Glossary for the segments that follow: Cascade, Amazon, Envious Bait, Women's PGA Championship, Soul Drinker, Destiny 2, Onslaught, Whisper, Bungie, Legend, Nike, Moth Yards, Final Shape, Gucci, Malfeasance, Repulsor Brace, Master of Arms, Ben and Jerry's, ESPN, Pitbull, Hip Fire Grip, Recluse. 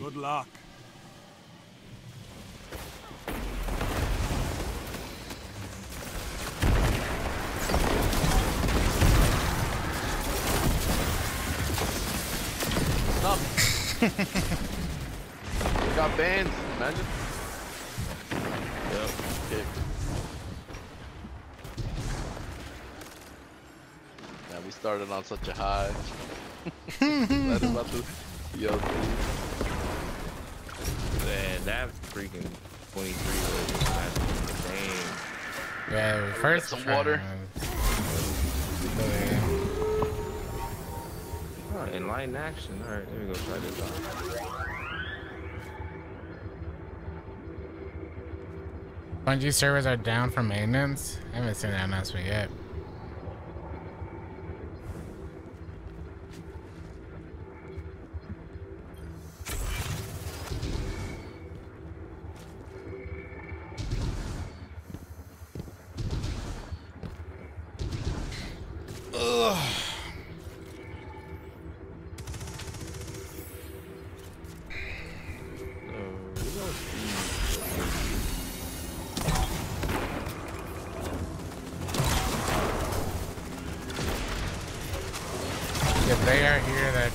Good luck. Stop. We got banned, imagine. Yep, kicked. Yeah, we started on such a high. That about to... Yo, man, that freaking 23 was insane. Yeah, first some water. Oh, in line action. All right, let me go try this out. Bungie servers are down for maintenance. I haven't seen that announcement yet.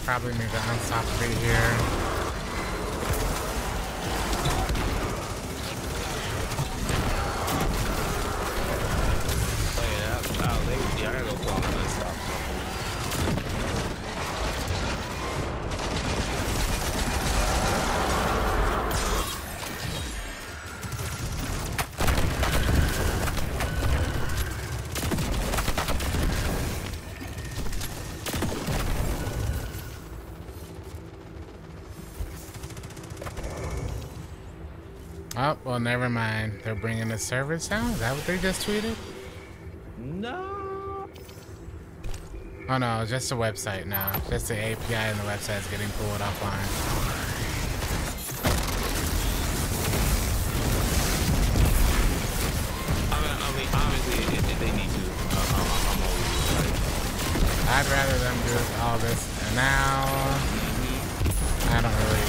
Probably need the Onslaught to be here. Oh, well, never mind. They're bringing the servers down? Is that what they just tweeted? No. Oh, no. Just the website now. Just the API and the website's getting pulled offline. I mean, obviously, if they need to, I'm always right. I'd rather them do all this now. I don't really...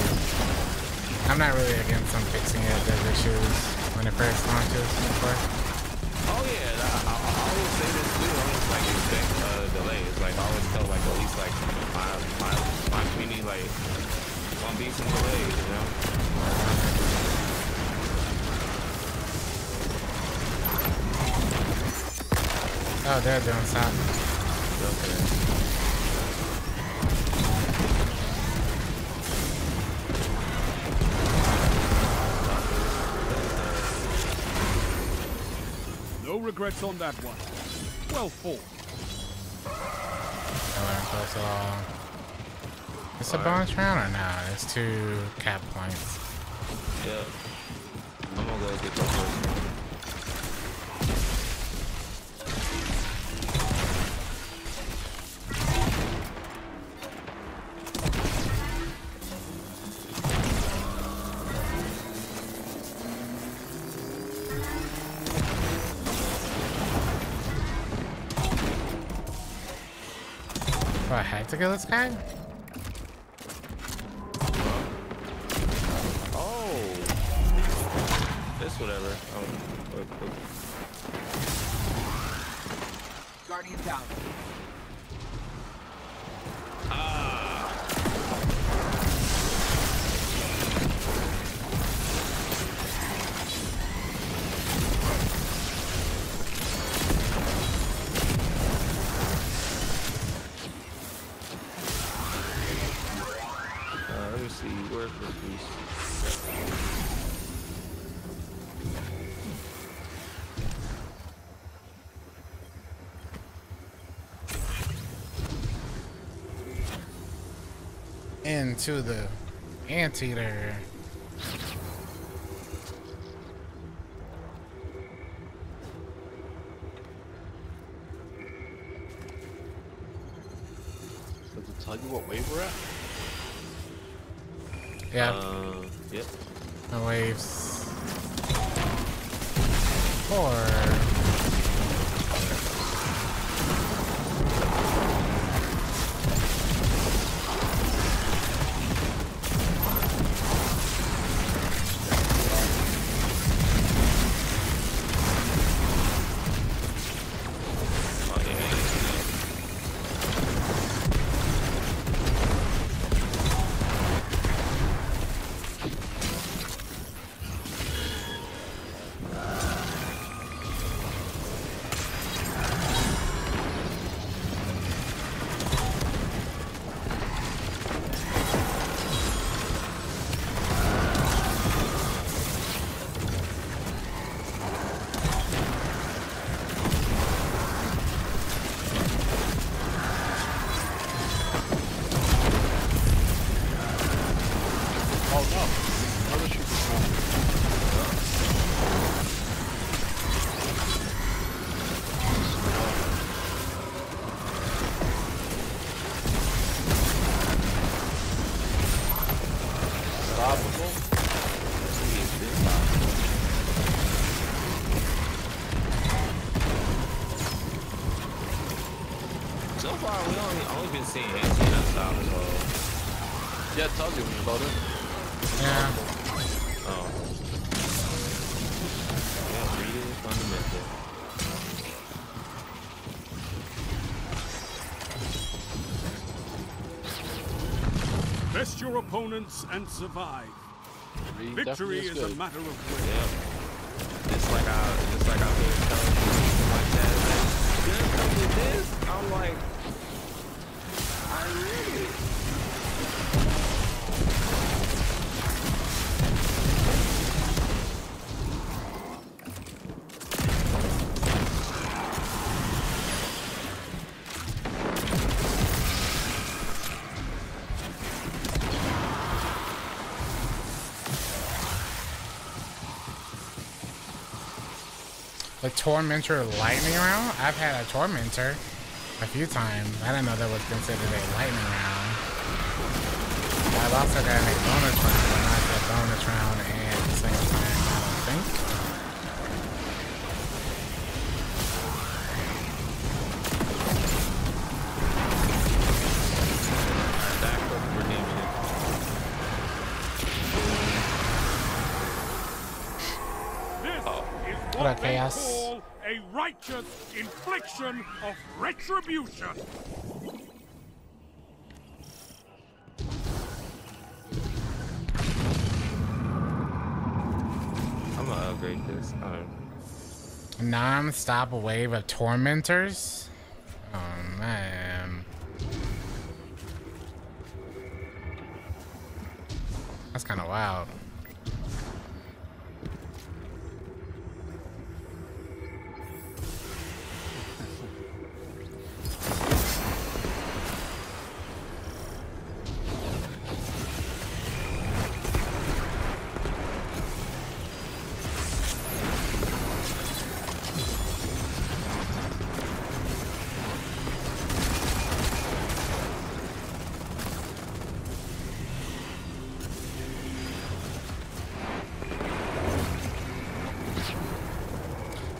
I'm not really against them fixing it, those issues when it first launches, of course. Oh yeah, I always say this too. I always like expect delays. Like I always tell like at least like my community like gonna be some delays, you know. Oh, they're doing something. Okay. Regrets on that one. Well fought. It's a bonus round or not? It's 2 cap points. Yeah. I'm gonna go get the I had to kill this guy? Oh! This whatever. Oh. Guardian down. Into the anteater. Does it tell you what wave we're at? Yeah. Yep. The waves. 4. far, we only been seeing Anthony outside as well. Yeah, it tells you when you load it. Yeah. Oh. Yeah, reading is fundamental. Test your opponents and survive. Victory is a matter of will. Yeah. Just like I was telling you like that. Like, this, I'm like, I read it. The Tormentor lightning round? I've had a Tormentor a few times. I didn't know that was considered a lightning round. I've also got a bonus round, but not the bonus round and the single time, I don't think. Chaos. A righteous infliction of retribution. I'm gonna upgrade this. Non-stop wave of tormentors. Oh man, that's kind of wild.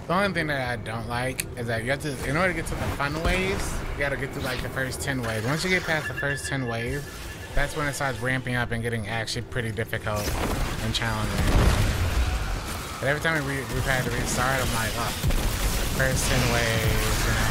The only thing that I don't like is that you have to, in order to get to the fun waves, you gotta get through like the first 10 waves. Once you get past the first 10 waves, that's when it starts ramping up and getting actually pretty difficult and challenging. But every time we've had to restart, I'm like, oh, first 10 waves, you know.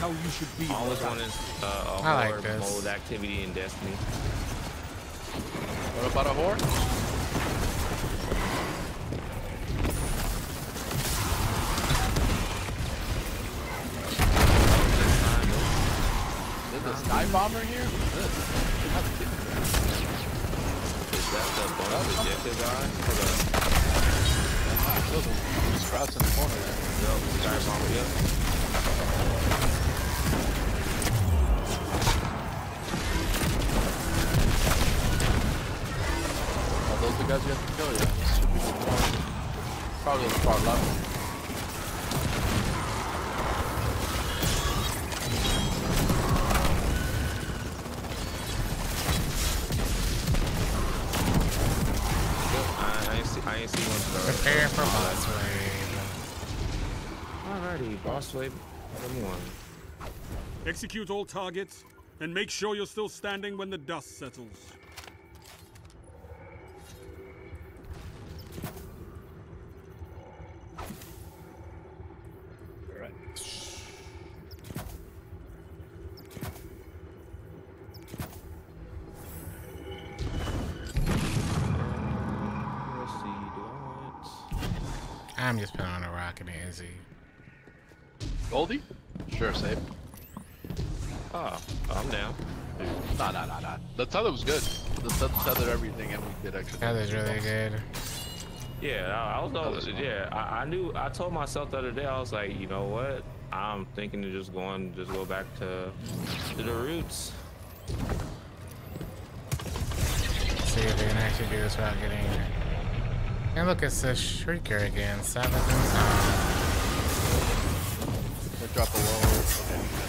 How you should be. All this one is a horde like mode activity in Destiny. What about a horde? Is there a sky bomber here? Is that the bonus objective guy? There's crowds in the corner there. Sky bomber, yeah. Guys, you have to kill, yeah. This should be the one. Probably on the far left. I ain't see one to the right. Prepare for boss wave. Alrighty, boss wave number one. Execute all targets and make sure you're still standing when the dust settles. I'm just putting on a rock and an Izzy. Goldie? Sure, save. Oh, I'm down. Nah. That tether was good. The tether everything and we did extra. That was really good. Yeah, I knew. I told myself the other day, I was like, you know what? I'm thinking of just go back to the roots. Let's see if we can actually do this without getting. And look, it's the Shrieker again. 7 times. Drop a low.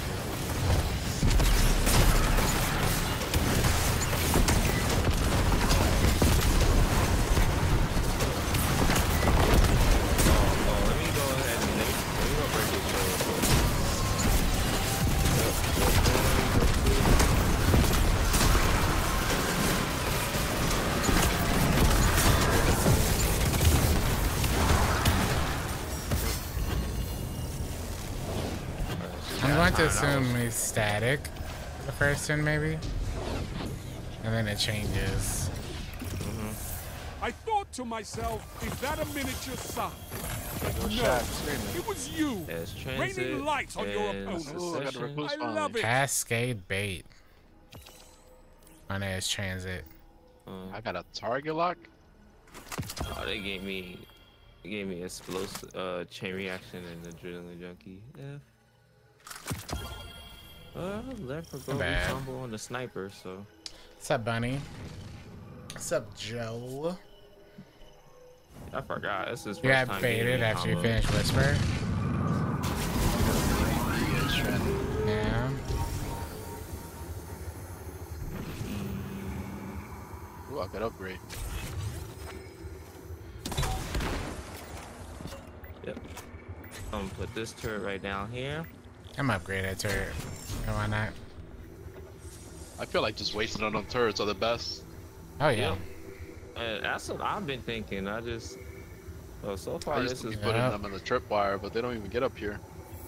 Okay. I assume he's static the first turn, maybe, and then it changes. I thought to myself, is that a miniature sock? No, it was you. Raining light on your opponent. I love it. Cascade bait. My name is Transit. I got a target lock. Oh, they gave me, explosive chain reaction and adrenaline junkie. Yeah. Left for gold combo on the sniper, so. What's up, Bunny? What's up, Joe? I forgot. This is. You got baited after you finished Whisper. Yeah. Ooh, I could upgrade. Yep. I'm gonna put this turret right down here. I'm upgraded to turret. Why not? I feel like just wasting on them turrets are the best. Oh yeah. That's what I've been thinking. Well, so far this is putting them in the tripwire, but they don't even get up here.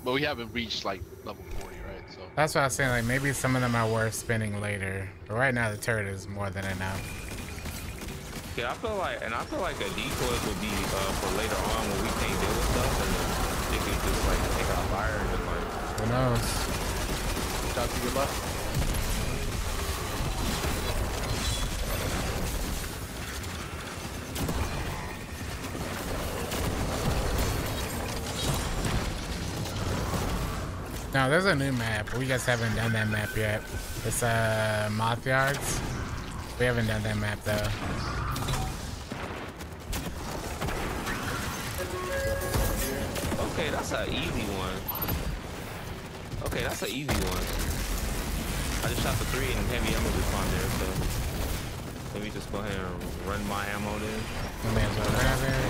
But we haven't reached like level 40, right? So that's what I was saying. Like maybe some of them are worth spinning later. But right now the turret is more than enough. Yeah, I feel like a decoy would be for later on when we can't deal with stuff and they can just like take out fire and like. Who knows? Shot to your left. Now there's a new map. We just haven't done that map yet. It's Moth Yards. We haven't done that map though. Okay, that's an easy one. Okay, that's an easy one. I just shot the 3 and heavy ammo just on there, so let me just go ahead and run my ammo in. My man's gonna grab it.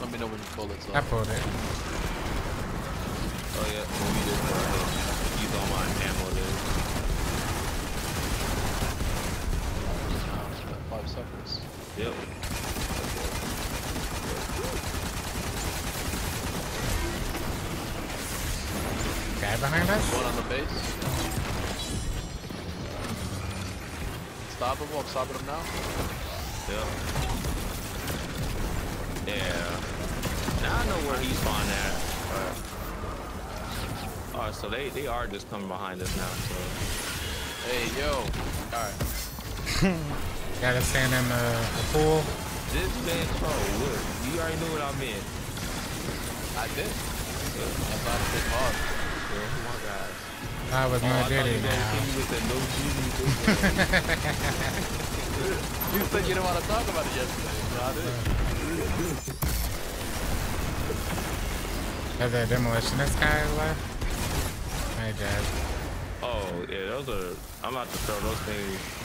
Let me know when you pull it. So. I pulled it. Oh yeah, let me just go ahead and use all my ammo there. 5 seconds. Yep. Guy behind us? One on the base. Stoppable, I'm stopping him now. Yeah. Yeah. Now I know where he's spawned at. Alright, so they are just coming behind us now, so. Hey, yo. Alright. Gotta stand in the pool. This bitch, oh, look. You already knew what I meant. I did. Yeah. I'm about to take off. Oh my God. I was not ready now. You said you didn't want to talk about it yesterday. There's a demolitionist guy left. My dad. Oh, yeah, those are. I'm about to throw those things.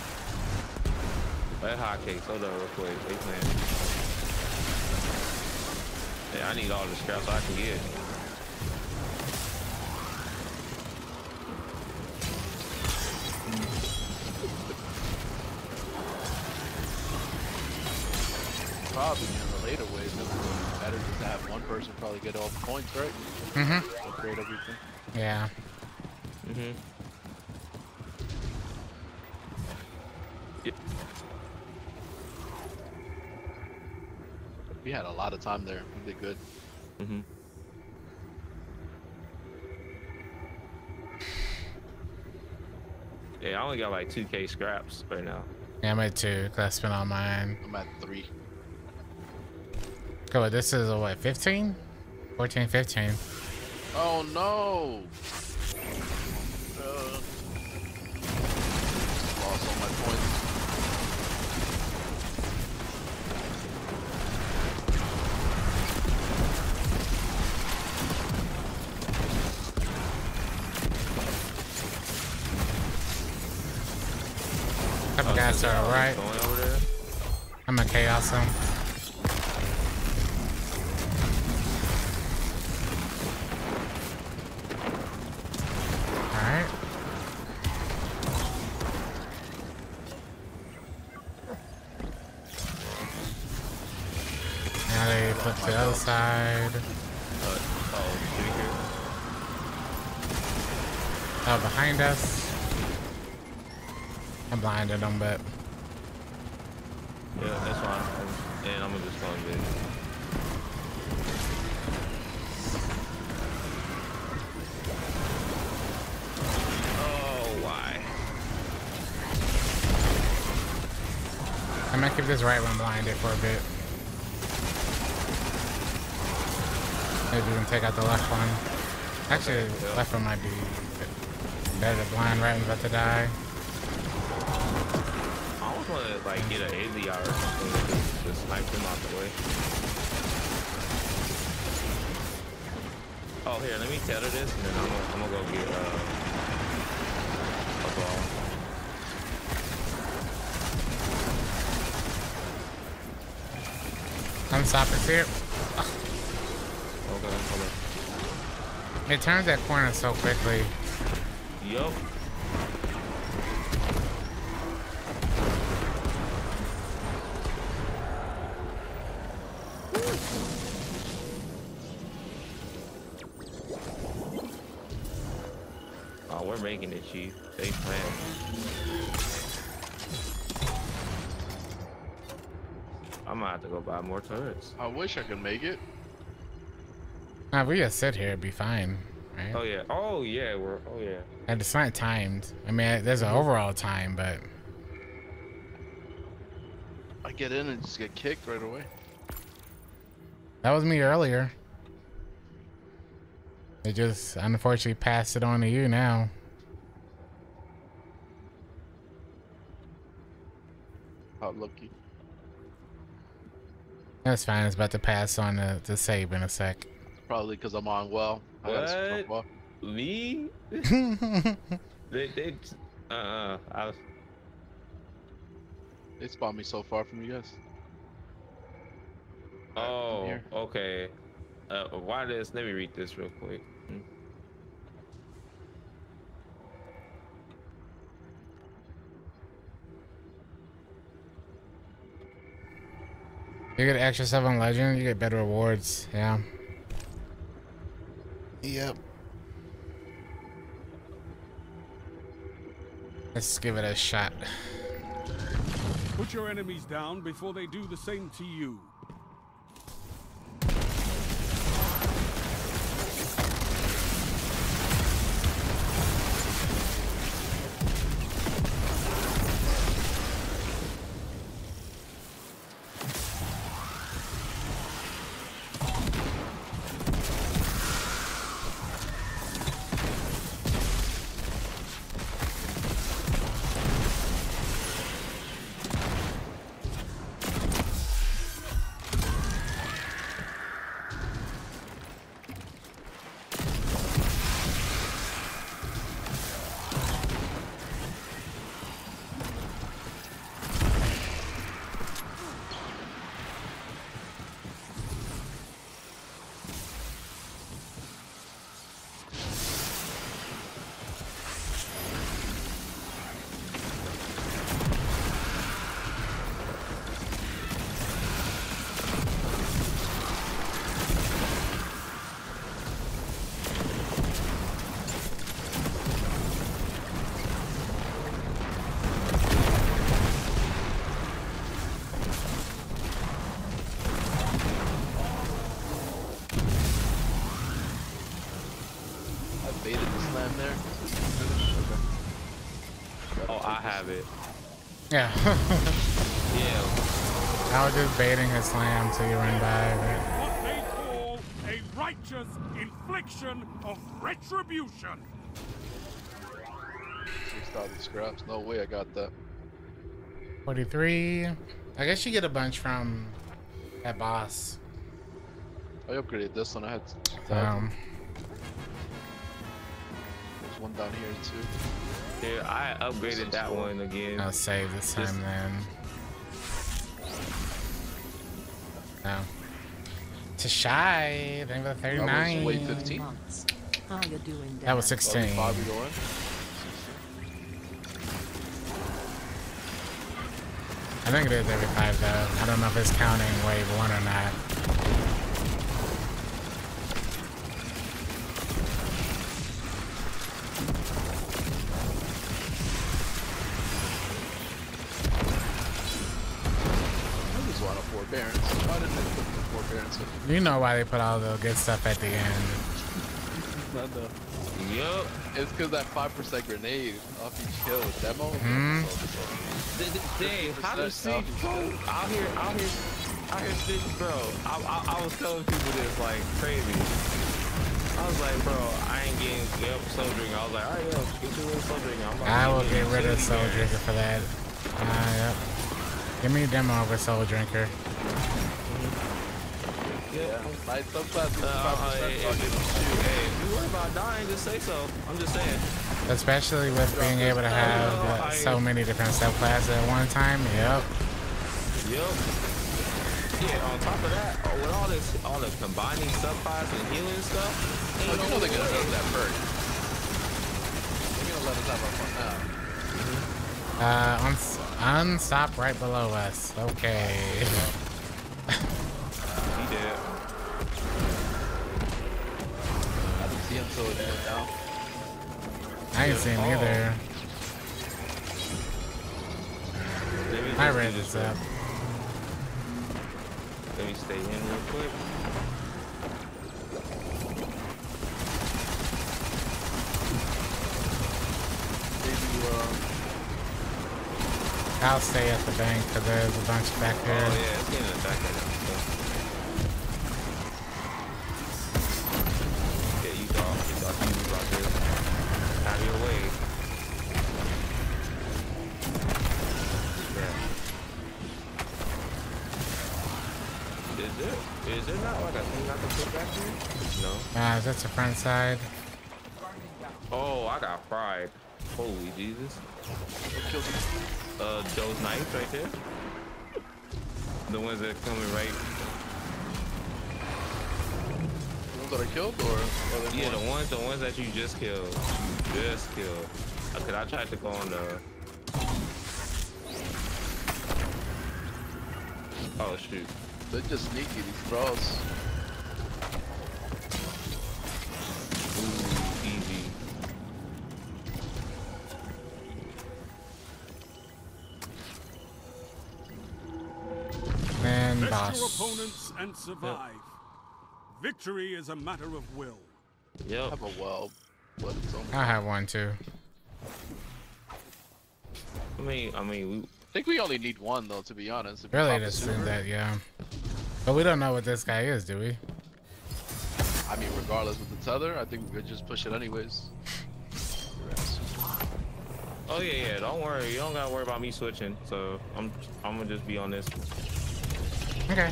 Like hotcakes. Hold on, real quick. Hey, man. Yeah, I need all the scraps I can get. Probably in the later ways, it would be better just to have one person probably get all the points, right? Mm-hmm. Upgrade everything. Yeah. Mm-hmm. Yep. We had a lot of time there. We did good. Mm-hmm. Yeah, I only got like 2K scraps right now. Yeah, I'm at 2 because I spent on mine. I'm at 3. Go, this is a what, 15? 14, 15. Oh no! Lost all my points. Guys are alright. I'm gonna chaos him. Alright. Now they put the other side. Oh, behind us. I'm blinded on that. Yeah, that's fine. And I'm gonna just find it. Oh, why? I'm gonna keep this right when blinded for a bit. Maybe we can take out the left one. Actually, okay, left one might be better to blind right when about to die. I just want to like get an AVR or something, just snipe them out the way. Oh, here, let me tether this and then I'm gonna go get a ball. I'm stopping here. Okay, hold on. It turns that corner so quickly. Yup. Making it, Chief. They plan. I'm gonna have to go buy more turrets. I wish I could make it. Nah, we just sit here, it'd be fine, right? Oh yeah. Oh yeah. We're. Oh yeah. And it's not timed. I mean, there's an overall time, but I get in and just get kicked right away. That was me earlier. They just unfortunately passed it on to you now. Oh, lucky. That's fine. It's about to pass on the save in a sec. Probably because I'm on well. What? Me? They spawned me so far from you guys. Oh, okay. Why this? Let me read this real quick. You get extra stuff on Legend, you get better rewards. Yeah. Yep. Let's give it a shot. Put your enemies down before they do the same to you. end there? Okay. Oh, I have it. Yeah. Yeah. I was just baiting his slam till you run by. What they call a righteous infliction of retribution. 6,000 scraps. No way I got that. 43. I guess you get a bunch from that boss. I upgraded this one. I had 2,000. There's one down here too. Dude, I upgraded that one again. I'll save this time then. No. Tashai, thank you for the 39. Wait, 15. How you doing? That was 16. I think it is every 5 though. I don't know if it's counting wave 1 or not. I just want a forbearance. Why didn't they put the forbearance in? You know why they put all the good stuff at the end. Yup. It's because that 5% grenade off each kill with demo. Dang, how do Siege out here Siege, bro. I was telling people this like crazy. I was like, bro, I ain't getting Soul Drinker. I was like, alright, yo, get rid of Soul Drinker. I will get rid of Soul Drinker for that. Yep. Give me a demo of a Soul Drinker. Yeah, like sometimes if you worry about dying, just say so. I'm just saying. Especially with being able to have so many different subclasses at one time. Yep. Yep. Yeah. On top of that, with all the combining subclasses and healing stuff, ain't no they're gonna have that perk. They're gonna let us have our fun now. Unstop right below us. Okay. He did. I didn't see him till it ended now. I ain't seen him either. I ran this up. Let me stay in real quick. I'll stay at the bank because there's a bunch back there. Oh yeah, it's getting back there. Yeah, you got this. Out of your way. Yeah. Is it not like a thing I can put back here? No. Ah, that's the front side. Oh, I got fried. Holy Jesus. Those knives right there. The ones that are coming right. That I killed, or yeah, the ones that you just killed. Cause I tried to go on the. Oh shoot! They're just sneaky, these bros. Ooh, easy. And boss. Face your opponents and survive. Yep. Victory is a matter of will. Yeah. I have a well, but it's only I have one too. I mean, I think we only need one though, to be honest. If really, just assume that, yeah. But we don't know what this guy is, do we? I mean, regardless with the tether, I think we could just push it anyways. Oh yeah. Don't worry. You don't gotta worry about me switching. So I'm gonna just be on this. Okay.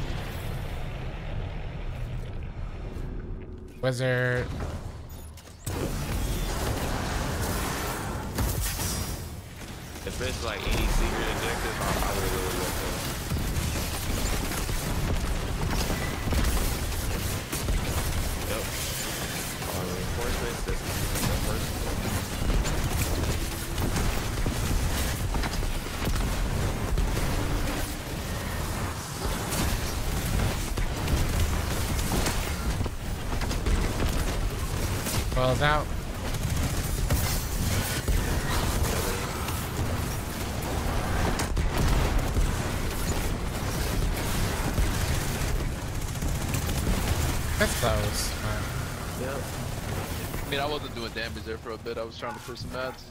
Wizard. If it's like any secret objective, I would really look for. Yep. On reinforcements, this is the first Ball's out. That's close. Yep. I mean, I wasn't doing damage there for a bit. I was trying to push some mats.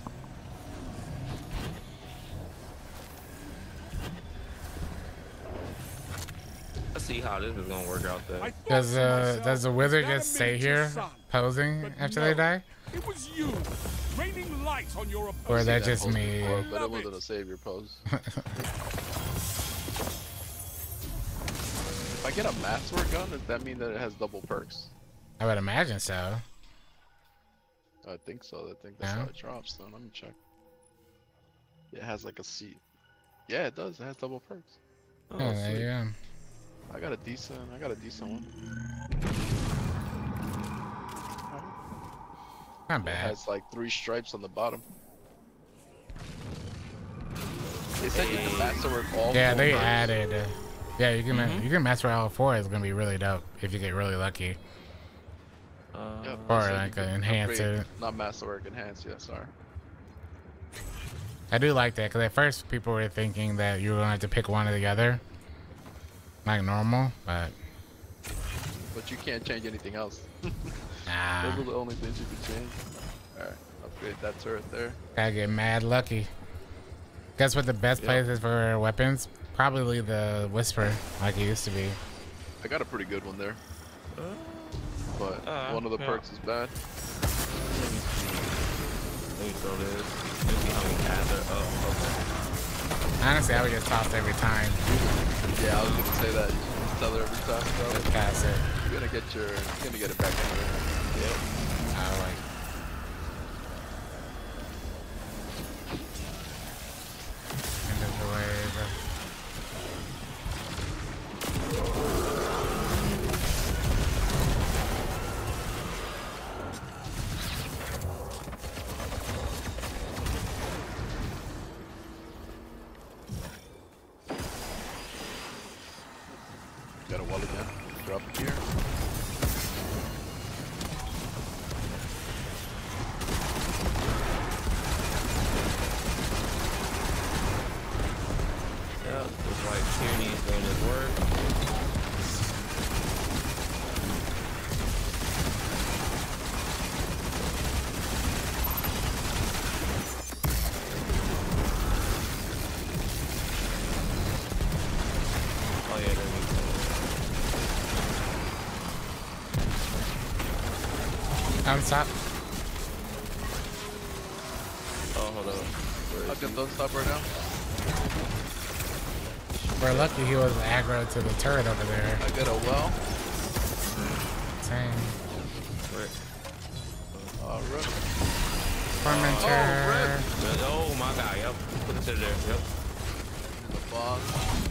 Let's see how this is gonna work out though. Does the wizard just stay here posing after they die? It was you raining light on your opponent. Or that just me? Before, but it wasn't a savior pose. If I get a masterwork gun, does that mean that it has double perks? I would imagine so. I think so. I think that's how it drops though. Let me check. It has like a seat. Yeah, it does. It has double perks. Oh, oh there you go. I got a decent one. Not bad. It has like 3 stripes on the bottom. They said you can masterwork all 4. Yeah, they added. Yeah, you can you can masterwork all 4. It's gonna be really dope if you get really lucky. Yep, or so like an enhance it. Not masterwork, enhance. Yeah, sorry. I do like that because at first people were thinking that you were gonna have to pick one or the other. Like normal, but you can't change anything else. Nah. Those are the only things you can change. All right, upgrade that turret there. Gotta get mad lucky. Guess what the best place is for weapons? Probably the Whisper, like it used to be. I got a pretty good one there, but one of the perks is bad. Let me throw this. Let's see how we gather. Oh, okay. Honestly, I would get tossed every time. Yeah, I was gonna say that. You just tell her every time, bro. Just pass it. You're gonna get your, you're gonna get it back in there. Yep. Alright. End of the stop. Oh, hold on. I'll get those stop right now. We're lucky he was aggro to the turret over there. I got a well. Dang. Rip. Tormentor. Oh, oh my god, yep. Put it in there, yep. The boss.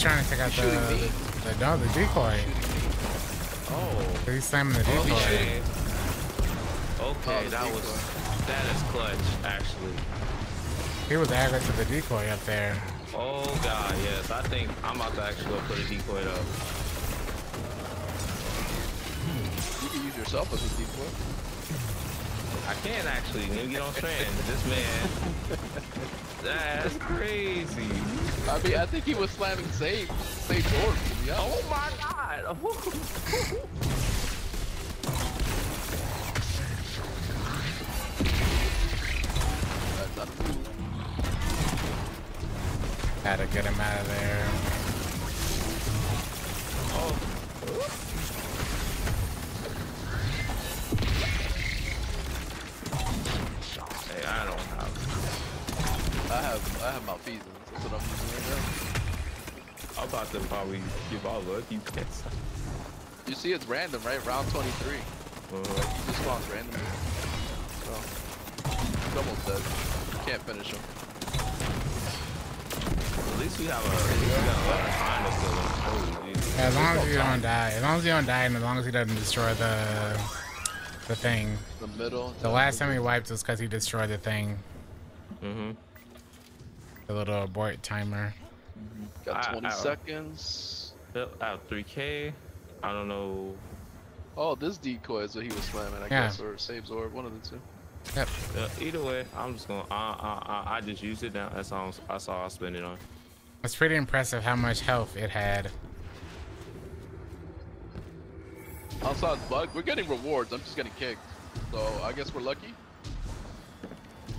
Trying to take out the decoy. Oh, he's slamming the decoy. Okay, that was is clutch actually. He was aggro to the decoy up there. Oh god, yes, I think I'm about to actually put a decoy up. You can use yourself as a decoy. I can actually, nigga, don't stand this man. That's crazy. I mean, I think he was slamming save orbs. Yeah. Oh my god. That's not cool. Had to get him out of there. I have Malfeasance, that's what I'm using right now. I'm about to probably give all luck you guys. You see it's random, right? Round 23. He just spawns randomly. So, he's almost dead. You can't finish him. At least we have a still. As long as you don't die. As long as you don't die, and as long as he doesn't destroy the thing. The middle. The last time he wiped was because he destroyed the thing. Mhm. The little abort timer. Got 20 seconds. I have 3K. I don't know. Oh, this decoy is what he was slamming, I guess, or saves orb, one of the two. Yep. Either way, I'm just gonna. I just used it now. That's all. That's all I spent it on. It's pretty impressive how much health it had. Outside bug, we're getting rewards. I'm just getting kicked, so I guess we're lucky.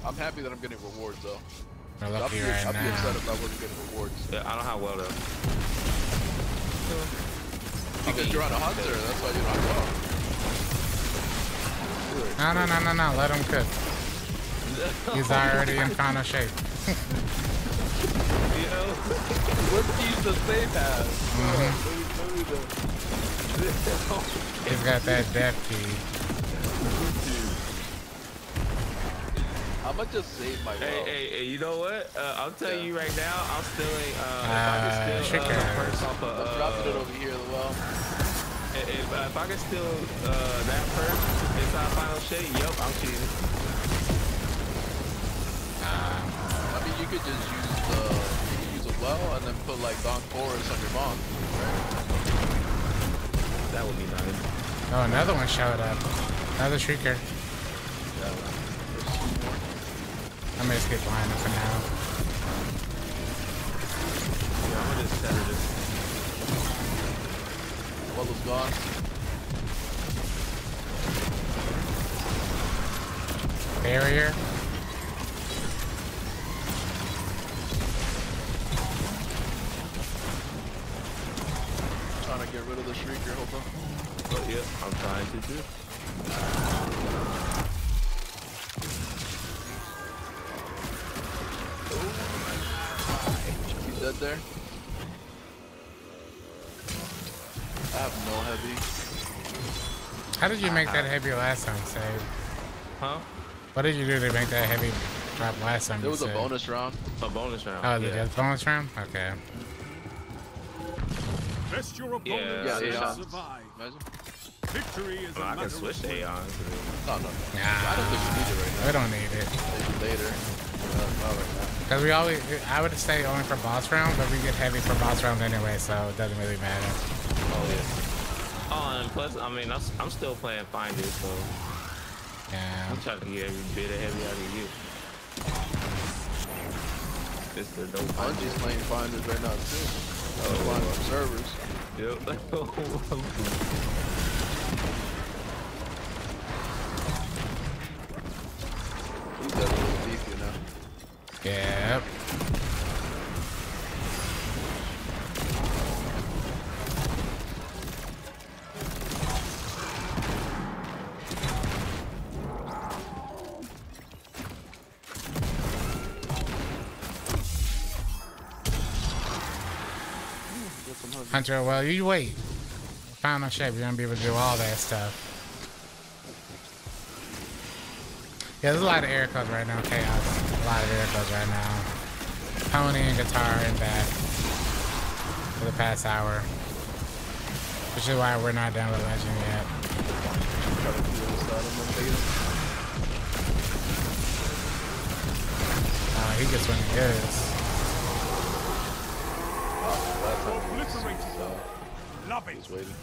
I'm happy that I'm getting rewards though. We're lucky right now. I'd be upset if I wasn't getting rewards. Yeah, I don't have well though. Because you're on a hunter, that's why you're on well. No, no, no, no, no, let him cook. He's already in final shape. You know, what piece of save has? Mm-hmm. He's got that death key. I'm gonna just save my well. Hey, hey, you know what? I'm telling you right now, I'm stealing. I'm dropping it over here, the well. If I can steal that first inside Final Shape, yup, I'm cheating. I mean, you could just use the, you could use a well and then put like Don Forest on your bomb. Right? That would be nice. Oh, another one showed up. Another shrieker. I'm gonna just get behind him for now. Yeah, I'm gonna just set her this. Well was gone. Barrier. Trying to get rid of the shrieker, hold on. Oh yeah, I'm trying to do. Oh. He's dead there. I have no heavy. How did you make that heavy last time, save? Huh? What did you do to make that heavy drop last time? It was a bonus round. A bonus round. Oh, the bonus round? Okay. Best your opponent survive. Victory is I can switch Aeons. No, no, no. Nah, I don't think we need it right now. We don't need it. Later. Because we always, I would say only for boss round, but we get heavy for boss round anyway, so it doesn't really matter. Oh, yeah. Oh, and plus, I mean, I'm still playing Finder, so I'm trying to get every bit of heavy out of you. It's the dope. Bungie's playing Finders right now, too. Oh, on servers. Yep. He's got a little beefier now. Yep. Hunter, well, you wait. Final Shape, you're gonna be able to do all that stuff. Yeah, there's a lot of air codes right now, Chaos. A lot of air codes right now. Pony and guitar and back for the past hour. Which is why we're not done with Legend yet. Oh, he gets one of his. Love it. He's waiting.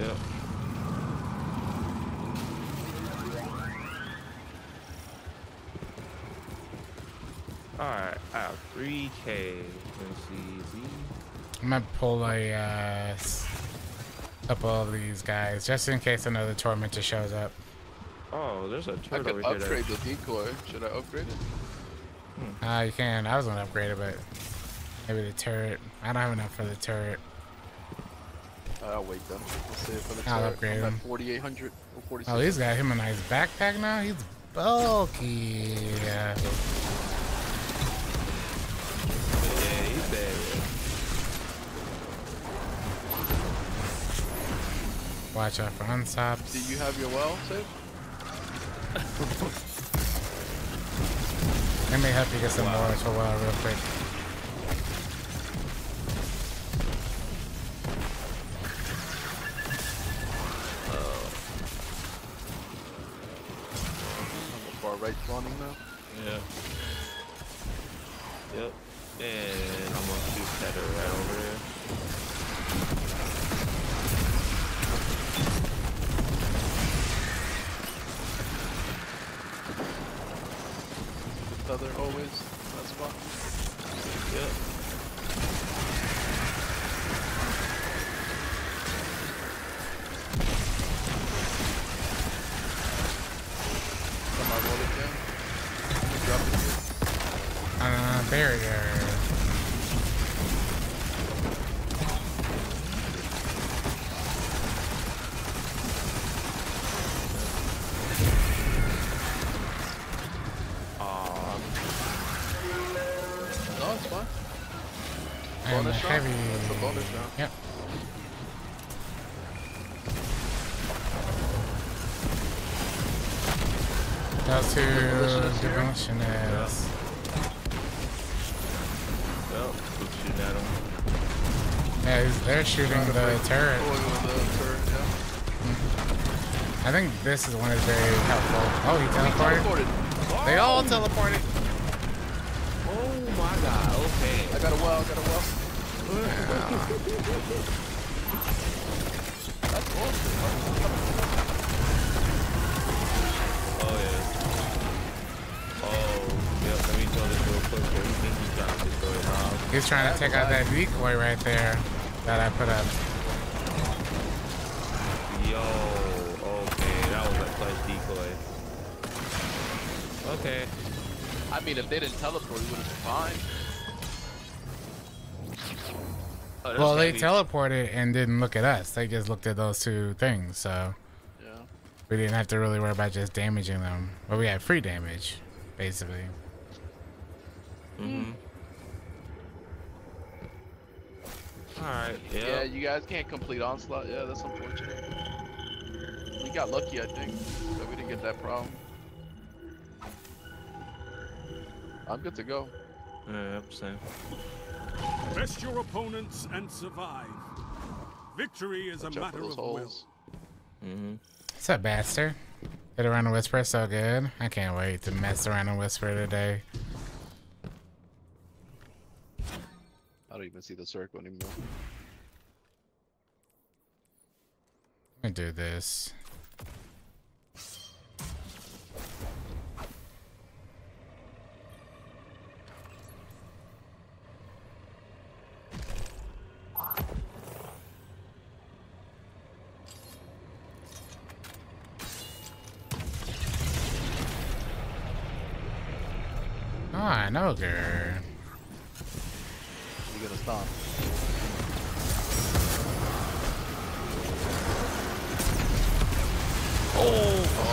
Yeah. Alright, I have 3K. I'm gonna pull a couple of these guys just in case another tormentor shows up. Oh, there's a turtle. I could upgrade the decoy. Should I upgrade it? You can. I was gonna upgrade it, but maybe the turret. I don't have enough for the turret. I'll wait though. I'll upgrade him. 4,800 or 46. Oh, he's got him a nice backpack now. He's bulky. Yeah, he's bad. Watch out for unsops. Do you have your well, Sif? Let me help you get some more for a while real quick. Yeah. Yep. And I'm gonna shoot that right over there. The feather always in that spot. Yep. Barrier. No, it's fine. And bonus shot. Heavy. That's a bonus shot. Yep. That's who the demolition is. Yeah. Yeah, they're shooting the turret. Mm-hmm. I think this is one of the helpful. Oh, he teleported. Oh. They all teleported. Oh my god, okay. I got a well, Yeah. That's awesome. Oh, yeah. Oh, yeah, let me throw this real quick. He's trying to destroy it now. He's trying to take out that decoy right there. That I put up. Yo, okay, that was a clutch decoy. Okay. I mean, if they didn't teleport, we would have been fine. Oh, well, they teleported and didn't look at us. They just looked at those two things, so yeah, we didn't have to really worry about just damaging them. But we had free damage, basically. Mm-hmm. Alright, yeah. Yeah, you guys can't complete Onslaught. Yeah, that's unfortunate. We got lucky, I think, that we didn't get that problem. I'm good to go. Yeah, same. Best your opponents and survive. Victory is a matter of will. Mm-hmm. What's up, Bastard? Hit around the Whisper, so good. I can't wait to mess around and Whisper today. I don't even see the circle anymore. Let me do this. Ah, an ogre. Gonna stop. Oh,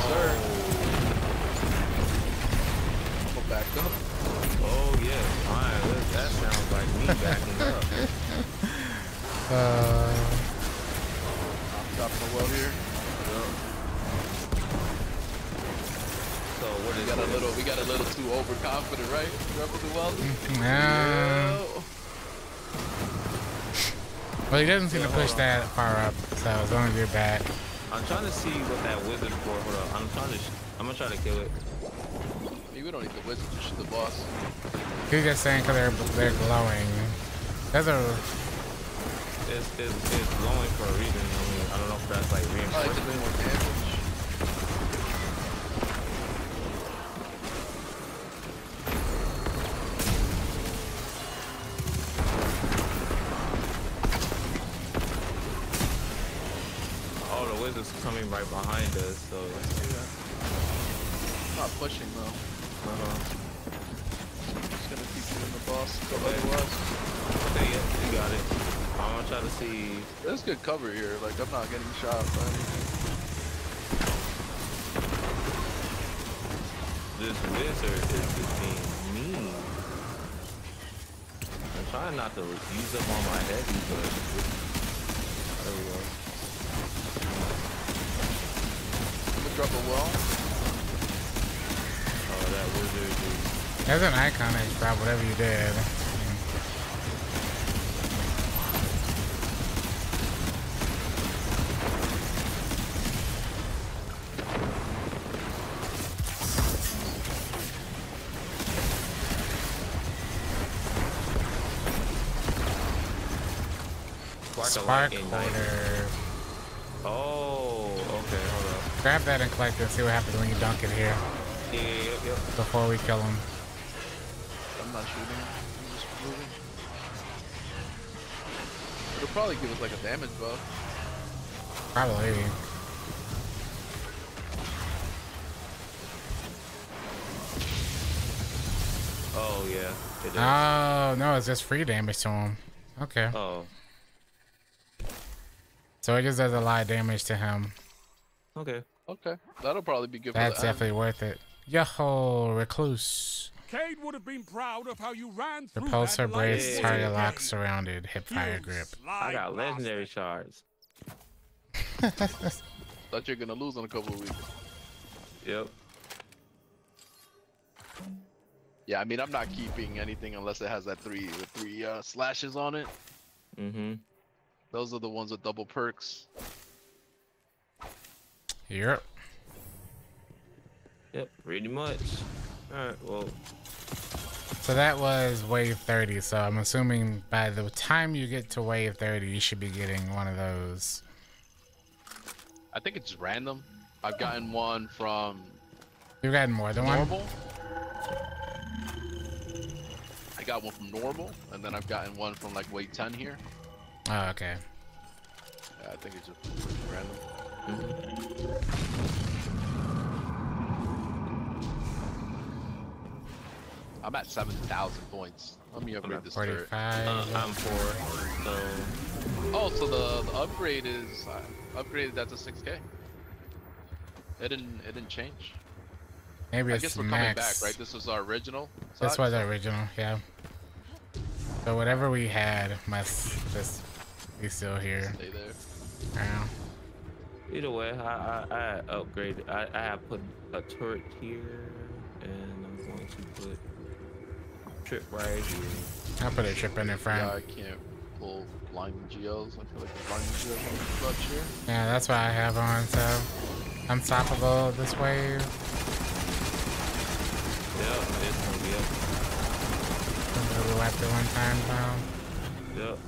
sir. Go back up. Oh yeah, fine. That sounds like me backing up. I'm dropping a well here. So what is we got a little too overconfident, right? Dropping the well. Yeah. Well, he doesn't seem to push that far up, so as long as you're back. I'm trying to see what that wizard's for. Hold on, I'm gonna try to kill it. Maybe we don't need the wizard, just the boss. He's just saying because they're glowing. That's a. It's glowing for a reason. I mean, I don't know if that's like reinforcement. Probably doing more damage. Coming right behind us, so yeah. Not pushing though. Just gonna keep doing the boss. Go ahead, okay, yeah, you got it. I'm gonna try to see. There's good cover here. Like I'm not getting shot by anything. This wizard is just being mean. I'm trying not to use them on my head, but there we go. Drop a wall. Oh, that wizard is... That's an icon that you dropped, whatever you did. spark lighter. Oh, okay, hold up. Grab that and collect it. See what happens when you dunk it here. Yeah, yep. Before we kill him. I'm not shooting. I'm just moving. It'll probably give us like a damage buff. Probably. Oh yeah. It does. Oh no, it's just free damage to him. Okay. Oh. So it just does a lot of damage to him. Okay. Okay. That'll probably be good. That's for the definitely worth it. Yo-ho, Recluse. Cade would have been proud of how you ran through Repulsor Brace, target lock, surrounded, hip fire grip. I got legendary shards. Thought you're gonna lose in a couple of weeks. Yep. Yeah, I mean, I'm not keeping anything unless it has that three slashes on it. Mm-hmm. Those are the ones with double perks. Yep. Yep, pretty much. All right, well. So that was wave 30. So I'm assuming by the time you get to wave 30, you should be getting one of those. I think it's random. I've gotten one from. You've gotten more than normal. One? I got one from normal, and then I've gotten one from like wave 10 here. Oh, okay. Yeah, I think it's just random. I'm at 7,000 points. Let me upgrade this turret. I'm 4. So. Oh, so the upgrade is I upgraded that to 6K. It didn't change. Maybe it's max. I guess we're coming back, right? This was our original. This was our original, yeah. So whatever we had must just be still here. Stay there. Yeah. Either way, I upgraded. I have put a turret here, and I'm going to put trip right here. I'll put a trip in front. Yeah, I can't pull blinding geos. I feel like the blinding geos on the clutch here. Yeah, that's what I have on. So unstoppable this wave. Yeah, it's gonna be up. Gonna be wiped at one time though. Yep.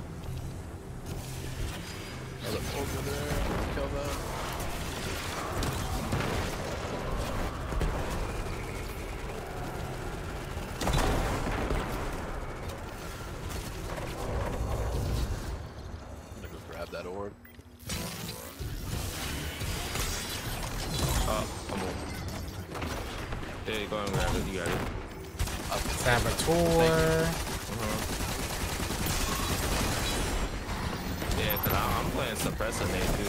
Over there, kill them. I'm gonna go grab that orb. Come on. There you go, and grab it. You got it. Saboteur. Yeah, cause I'm playing suppressor nade, dude.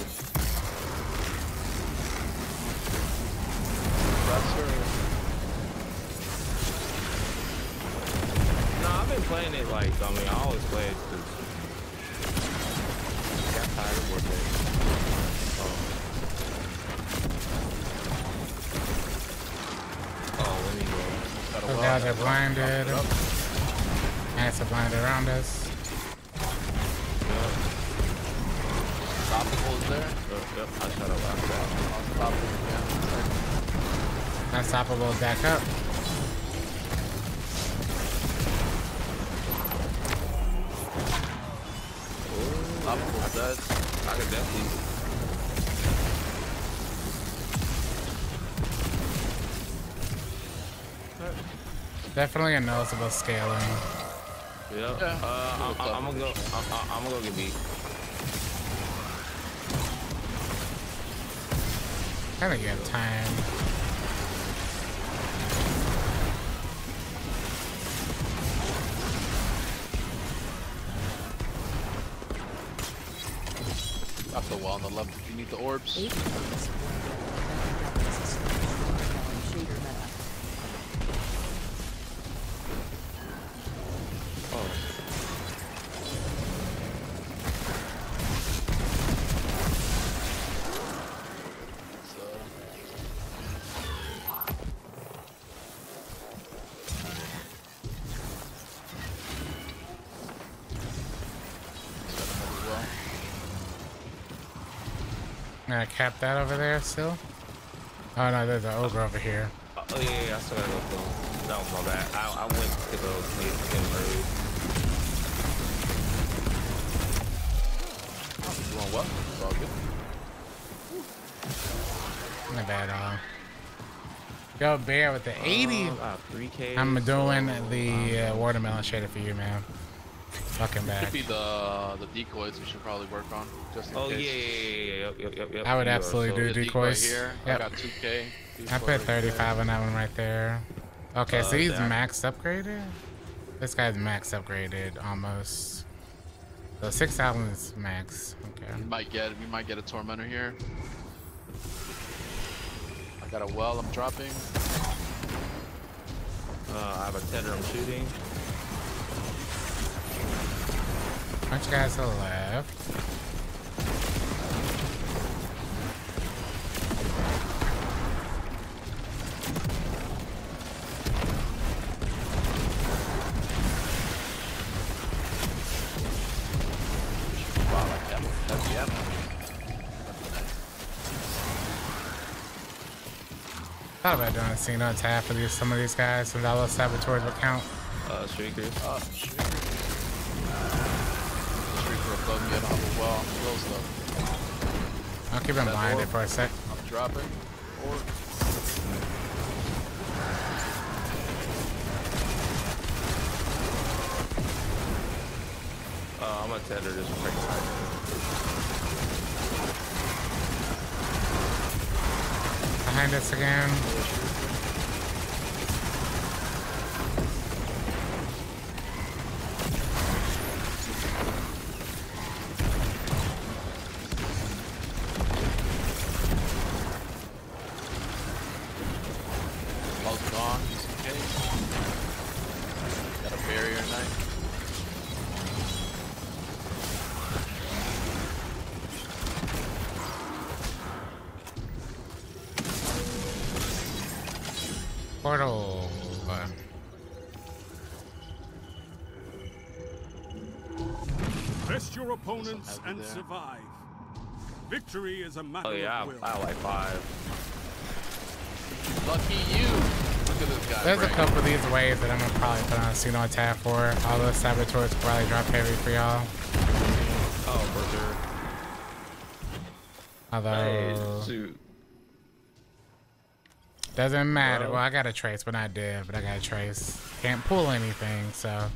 Suppressor. No, I've been playing it like, I mean, I always play it because I got tired of working. Oh, let me go. Those guys are blinded. And it's a blind around us. Unstoppable back up. Unstoppable does. I can definitely a noticeable scaling. Yep. Yeah. I'm gonna go. I'm gonna go get beat. I don't get time. Off the wall on the left if you need the orbs. I'm gonna cap that over there still. Oh no, there's an ogre over here. Oh yeah, I saw that ogre. No, my bad. I went to go sleep and Go bear with the 80. Wow, 3K. I'm doing the watermelon shader for you, man. Fucking bad. Could be the decoys we should probably work on. Just in case. Yeah. I would absolutely do decoys. Decoy here. Yep. I got 2K. I put 35 on that one right there. Okay, so he's max upgraded. This guy's max upgraded almost. So 6,000 is max. Okay. We might get a tormentor here. I got a well. I'm dropping. I have a tender. I'm shooting. Bunch of guys to the left. Thought about doing a scene on tap for these, some of these guys, since I lost Saboteur's account. Shrieker. Shrieker above me, I don't have a well. I'm close though. I'll keep him blinded for a sec. I'm dropping. Or... I'm gonna tether this quick time. Behind us again. All gone, just in case. Got a barrier knife. Portal. Test your opponents and survive. Victory is a matter of will. I like 5. Lucky you. Look at this guy. There's a couple of these waves that I'm gonna probably put on a Suno attack for. All those saboteurs probably drop heavy for y'all. Oh, for sure. Although. Hey, doesn't matter. Well, I got a trace, but I did. But I got a trace. Can't pull anything, so.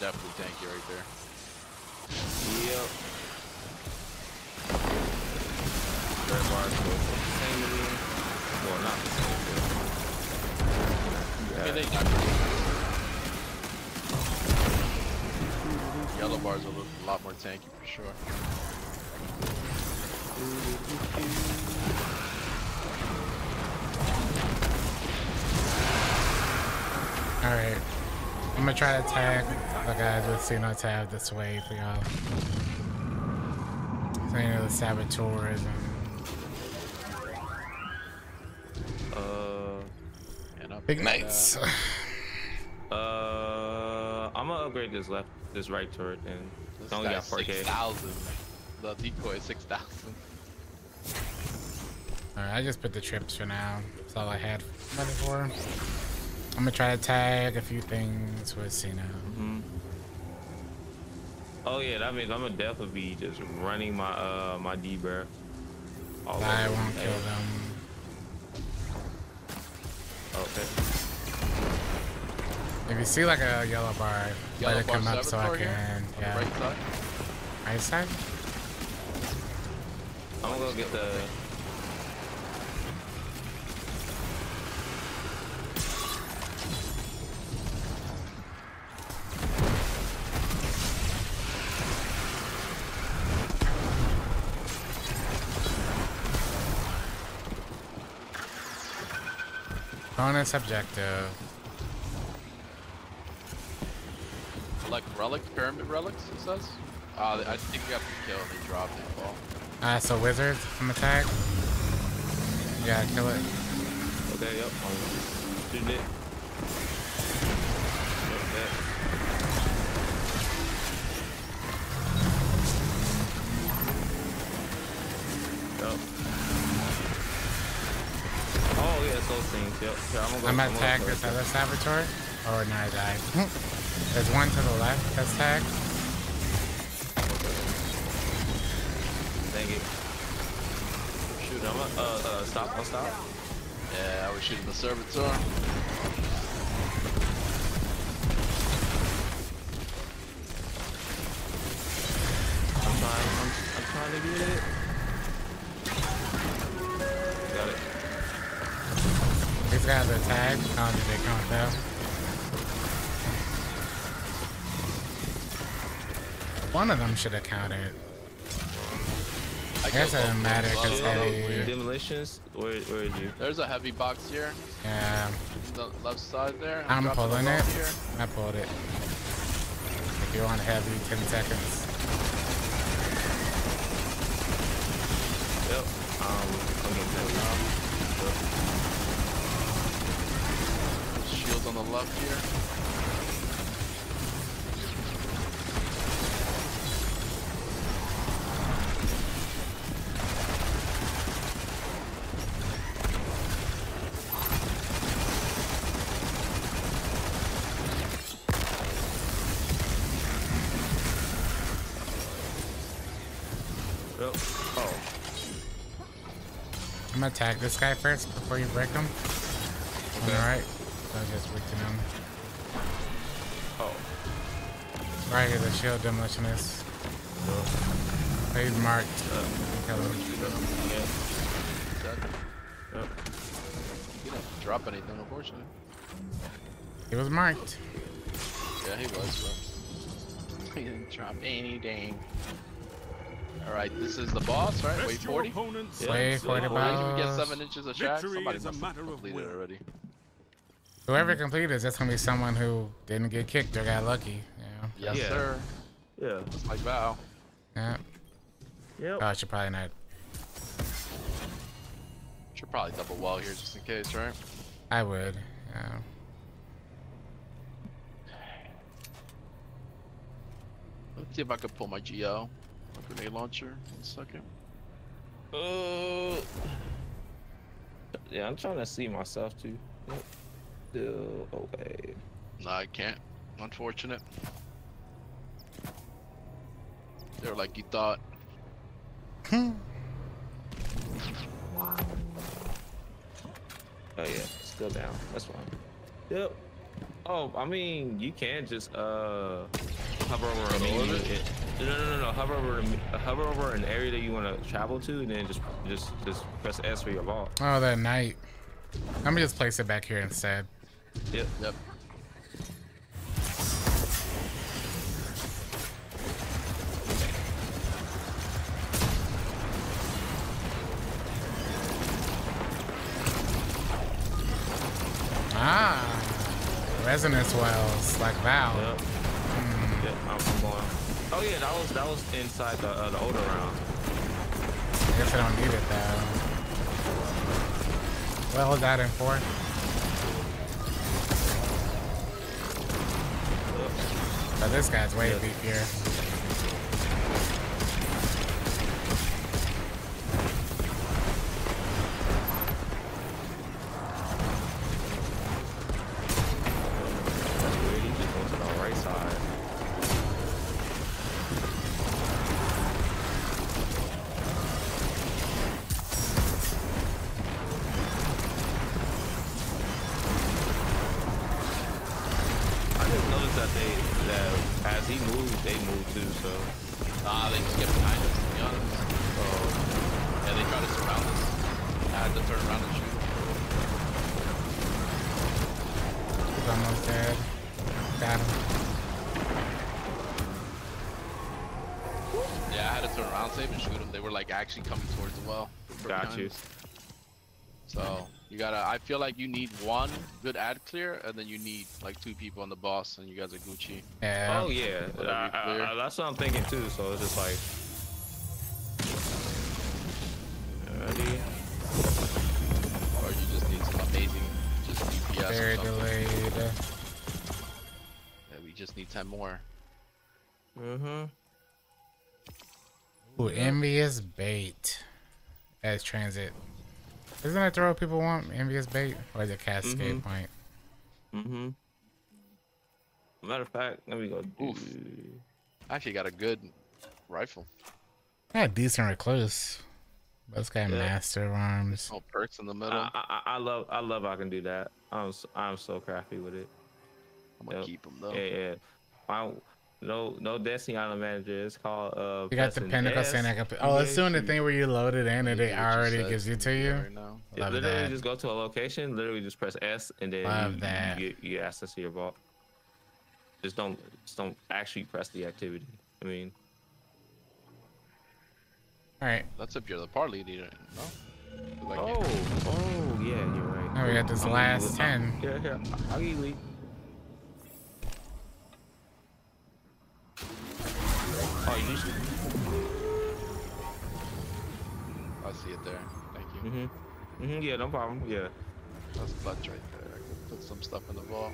Definitely tanky right there. Yep. Red bars goes the same to me. Well, not the same, but... Yeah, they got it. Yellow bars are a lot more tanky for sure. Alright. I'm gonna try to tag the guys with Suno Tab this way for y'all. So you know the saboteurs and... Big Knights! I'm gonna upgrade this right turret and it's only got 4K. 6,000. The decoy is 6,000. Alright, I just put the trips for now. That's all I had money for. I'm gonna try to tag a few things with Cena. Mm-hmm. Oh yeah, that means I'm gonna definitely be just running my my D-Bear. I won't kill them. Okay. If you see like a yellow bar, let it come up so I can. Yeah. Right side. I'm gonna go get the. Bonus objective. Collect relics, pyramid relics, it says. I think we have to kill it, they drop, they fall. So wizards, I'm attacked. Yeah, kill it. Okay, yep. Doing it. Oh yeah, it's those things. Yep. Here, I'm gonna attack this other saboteur. Oh, no, I died. There's one to the left that's tagged. Thank you. Shoot, I'm up. Stop, I'll stop. Yeah, I was shooting the servitor. I'm trying to get it. Got it. These guys are tagged. How did they come down? One of them should have counted. I guess it doesn't matter because heavy. Demolitions? Where are you? There's a heavy box here. Yeah. The left side there. I'm pulling it. Here. I pulled it. If you want heavy, 10 seconds. Yep. I'm getting heavy. Shield on the left here. I'm gonna tag this guy first before you break him. Okay. Alright. So I just weaken him. Oh. Right here, the shield demolitionist. Oh. He's marked. Kill him. Yeah. He didn't drop anything, unfortunately. He was marked. Yeah, he was, but he didn't drop any dang. Alright, this is the boss, right? Wave 40? Yeah. Wave 40 boss. We get 7 inches of shack. Somebody must have completed it already. Whoever completed it, that's going to be someone who didn't get kicked or got lucky. Yeah. Yes, sir. Yeah. Just like Val. Yeah. Yep. Oh, I should probably not. Should probably double wall here just in case, right? I would. Yeah. Let's see if I can pull my Geo. Grenade launcher, 1 second. Yeah, I'm trying to see myself too. Nope. Still away. No, I can't. Unfortunate. They're like you thought. Oh yeah, still down. That's fine. Yep. Oh, I mean, you can just hover over a little bit. No. Hover over an area that you want to travel to, and then just press S for your ball. Oh, that knight. Let me just place it back here instead. Yep. Ah, resonance wells like Val. Yep. Yep, I'm going. Oh yeah, that was inside the older round. I guess I don't need it though. Well, that in 4. But this guy's way beefier. That's weird. He just goes to the right side. Actually coming towards the well. Got you. So you gotta, I feel like you need one good ad clear, and then you need like 2 people on the boss, and you guys are Gucci. Yeah. Oh yeah, that's what I'm thinking too. So it's just like. Ready? Or you just need some amazing gas or something. Very delayed. Yeah, we just need 10 more. Ooh, Envious Bait as transit. Isn't that the role people want? Envious Bait? Or is it Cascade Point? Matter of fact, let me go. Oof. I actually got a good rifle. I got a decent Recluse. Let's get Master of Arms. Oh, perks in the middle. I love I can do that. I'm so crafty with it. I'm gonna keep them though. Yeah. No Destiny Island manager. It's called You got the Pinnacle Santa. Oh, it's doing the thing where you load it in and it already gives it to you. Yeah, literally just go to a location, literally just press S and then you access your vault. Just don't actually press the activity. I mean. All right. That's if you're the party leader. No? Like oh, yeah, you're right. Now we got this last 10. Yeah. I'll get you lead. Oh, you should. I see it there. Thank you. Yeah, no problem. Yeah. That's clutch right there. I can put some stuff in the vault.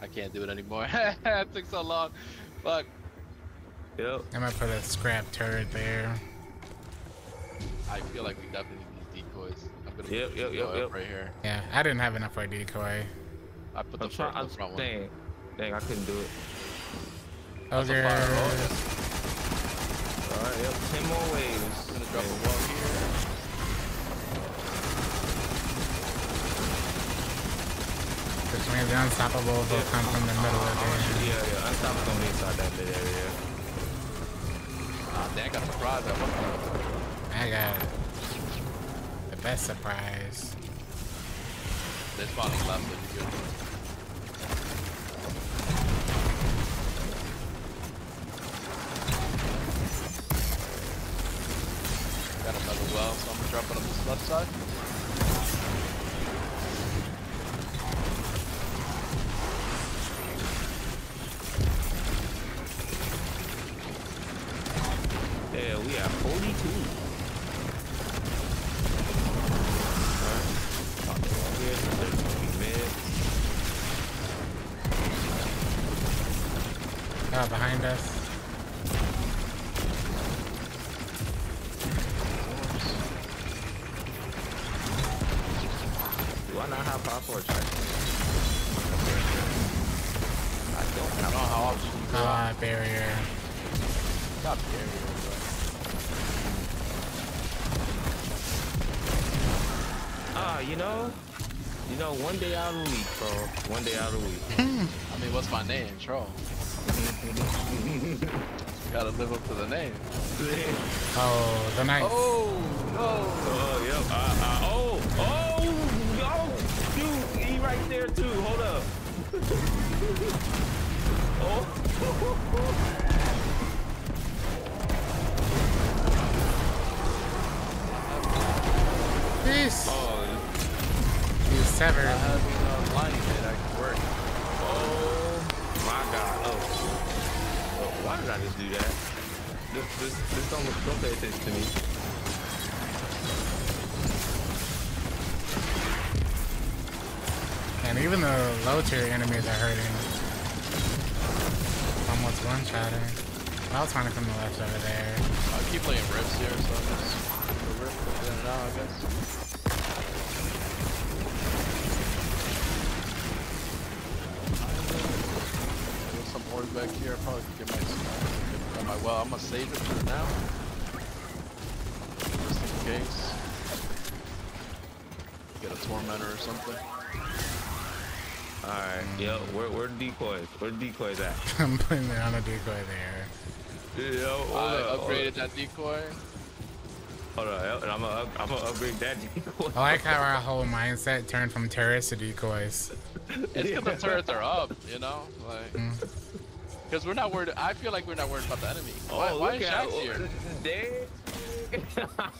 I can't do it anymore. It took so long. Fuck. Yep. I might put a scrap turret there. I feel like we definitely need decoys. I'm gonna put a decoy right here. Yeah, I didn't have enough for a decoy. I put the front one. Dang, I couldn't do it. Okay. Alright, 10 more waves. I'm gonna drop a wall here. Which means the unstoppable will come from the middle of the area. Yeah, unstoppable will be inside that bit area. Dang, I got a surprise at one point. I got it. The best surprise. There's probably left if you do it. Got another well, so I'm gonna drop it on this left side. Yeah, we are 42. Ah, behind us. Do I not have pop or charge? I don't know how I'll shoot. Ah, barrier. Stop barrier. You know, one day out of the week, bro. One day out of the week. I mean, what's my name, troll? Gotta live up to the name. Oh, the night. Oh, no. Oh, yep. Oh, dude, he right there too. Hold up. Peace. Severed. Oh my god. Oh, why did I just do that? This don't pay attention to me. And even the low tier enemies are hurting. Almost one shotting. I was trying to come to the left over there. I keep playing rips here, so I'm just ripping it out, I guess. Back here, I probably could get my well. I'm gonna save it for now, just in case. Get a tormentor or something. All right, yo, where the decoys? Where the decoys at? I'm putting it on a decoy there. Yo, I upgraded that decoy. Hold on, and I'm gonna upgrade that decoy. I like how our whole mindset turned from turrets to decoys. It's because the turrets are up, you know, like. Because we're not worried. I feel like we're not worried about the enemy. Why is Shax here?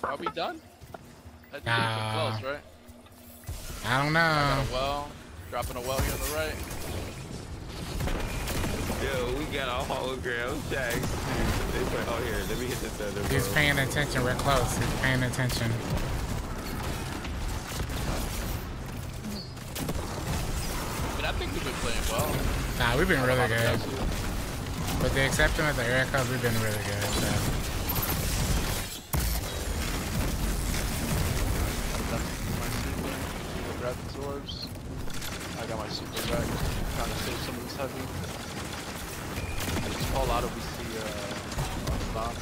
Are we done? That's close, right? I don't know. Dropping a well here on the right. Yo, we got a hologram text. Oh, here, let me hit this other. He's paying attention. We're close. He's paying attention. But I think we've been playing well. Nah, we've been really good. With the exception of the air cup, we've been really good. So. Orbs. I got my super back. Trying to save some of this heavy. I just fall out if we see stop.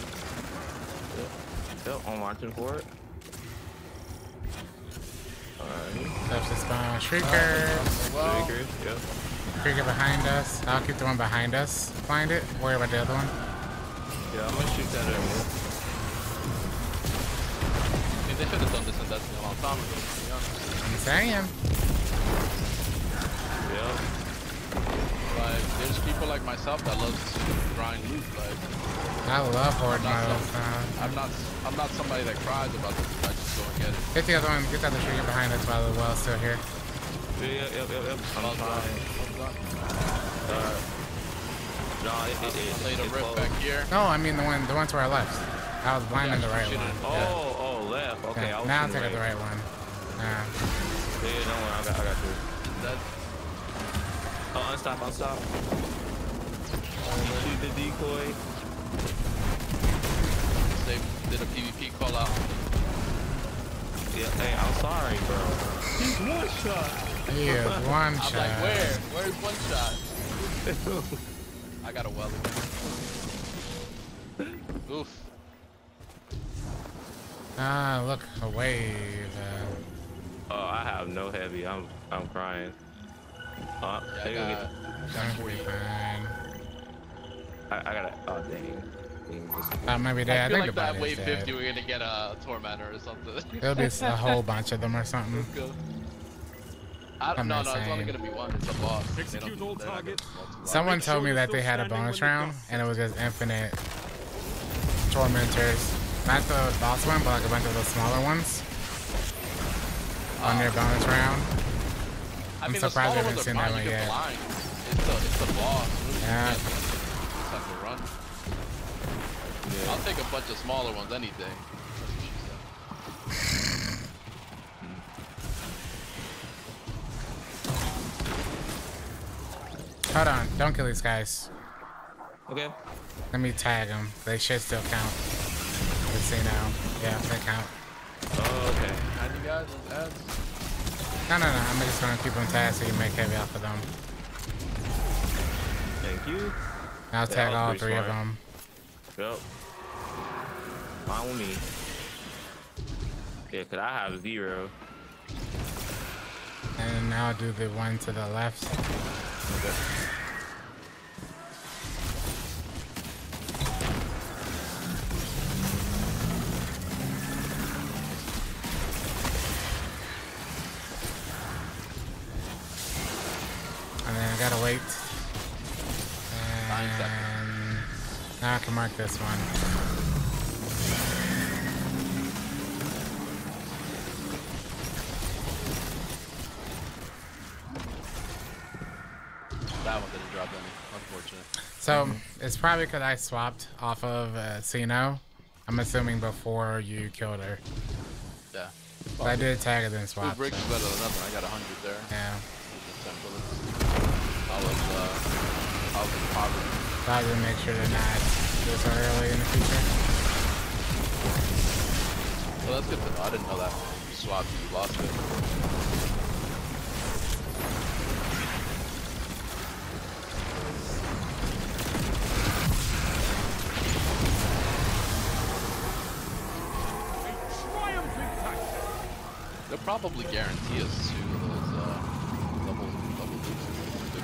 Yep, I'm watching for it. Alright. That's the spawn. Shrieker! Well. Shrieker, yep. Shrieker behind us. I'll keep the one behind us. Find it. Worry about the other one. Yeah, I'm gonna shoot that at him. If they should have done this and that's a long time ago, to be honest. Damn. Yeah. Like, there's people like myself that loves to grind loot. Like, I love hard models. I'm not somebody that cries about this. I just go and get it. Get the other one. Get the other trigger behind us while the well's still here. Yep. I'm fine. No, it laid a rip back here. No, I mean the one to our left. I was blind on the right one. Oh, left. Okay, yeah. Now I'll take the right one. Yeah, no one. I got two. Dead. Oh, unstop. Shoot the decoy. They did a PvP call out. Yeah, hey, I'm sorry, bro. He's one shot. Yeah, one shot. I'm like, where? Where's one shot? I got a welly. Oof. Ah, look, a wave. Oh, I have no heavy. I'm crying. Oh, yeah, I got it. Oh, dang. That might be dead. I think like that wave 50, we're gonna get a Tormentor or something. There'll be a whole bunch of them or something. I don't know. No, it's only gonna be one. It's a boss. Execute all targets. Someone told me that they had a bonus round, and it was just infinite Tormentors. Not the boss one, but like a bunch of the smaller ones. On their bonus round. I'm surprised I haven't seen that one yet. It's a boss. Yeah. I'll take a bunch of smaller ones any day. Hold on, don't kill these guys. Okay. Let me tag them. They should still count. Let's see now. Yeah, they count. Oh, okay. You guys on tabs? No. I'm just gonna keep them tagged so you make heavy off of them. Thank you. I'll tag all three of them. Yep. Follow me. Yeah, cause I have zero. And now I'll do the one to the left. Okay. Gotta wait. And now I can mark this one. That one didn't drop any, unfortunately. So it's probably because I swapped off of Sino. I'm assuming before you killed her. Yeah. But I did tag it and swap. 2 bricks is better than nothing. I got 100 there. Yeah. Probably make sure to not do this early in the future. Well, that's good to know. I didn't know that when you swapped, you lost it. A triumphant touch! They'll probably guarantee us 2 of those double loops.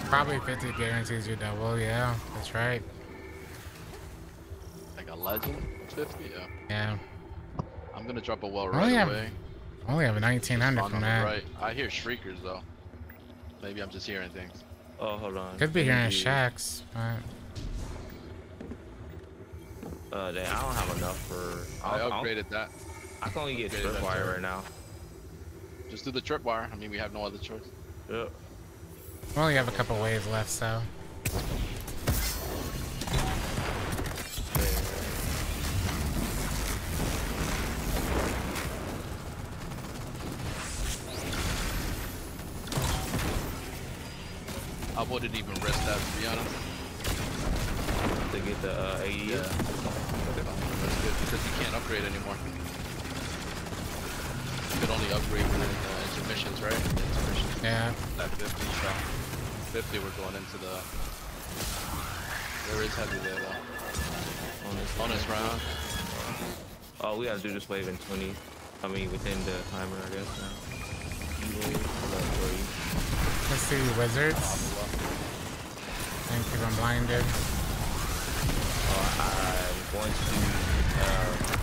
Probably 50 guarantees you double, yeah, that's right. Like a legend? 50, yeah. Yeah. I'm gonna drop a well right away. I only have a 1900 from that. Right. I hear shriekers though. Maybe I'm just hearing things. Oh, hold on. Could be hearing shacks, but... Dang, I don't have enough for... I upgraded that. I can only get tripwire right now. Just do the tripwire. I mean, we have no other choice. Yep. Yeah. We only have a couple waves left, so. I wouldn't even risk that, to be honest. To get the AE? Yeah. Okay. That's good, because you can't upgrade anymore. You could only upgrade when intermissions, right? Intermissions. Yeah. That 50 shot. 50 we're going into the... There is heavy there, though. Bonus round. Oh, we gotta do this wave in 20. I mean, within the timer, I guess, now. Let's see the wizards. Thank you, I'm blinded. I'm going to...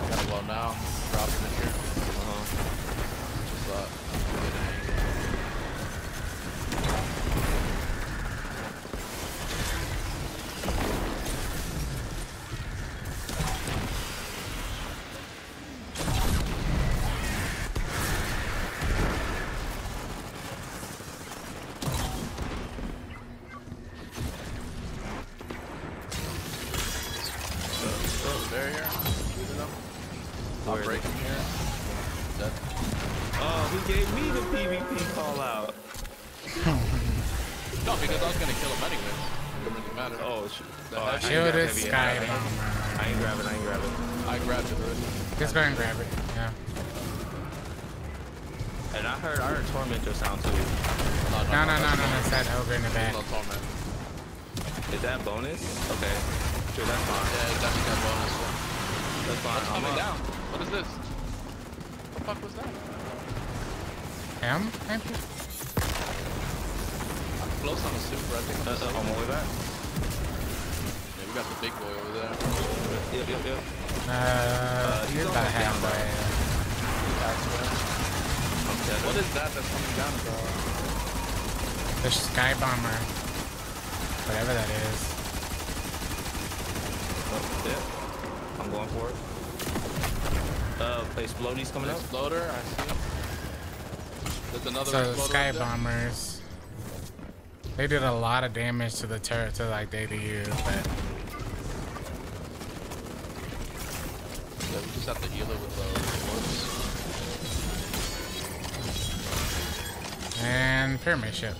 I gotta blow now. Drop it in here. Just just go and grab it, yeah. And I heard Torment just sound too. No, it's that ogre in the back. Is that bonus? Okay. Sure, that's fine. Yeah, it's definitely got bonus. That's fine. What's coming down? What is this? What the fuck was that? Him? Thank you. I'm close on the super, I think. That's on my way back. Yeah, we got the big boy over there. Yep. He's about half down, right? What is that that's coming down, bro? The Skybomber. Whatever that is. Oh, yeah. I'm going for it. Explodey's coming up. Exploder, I see him. There's another Exploder. So Skybombers, they did a lot of damage to the turret, to like they do you, but... We just have to heal it with the orbs. And pyramid ship.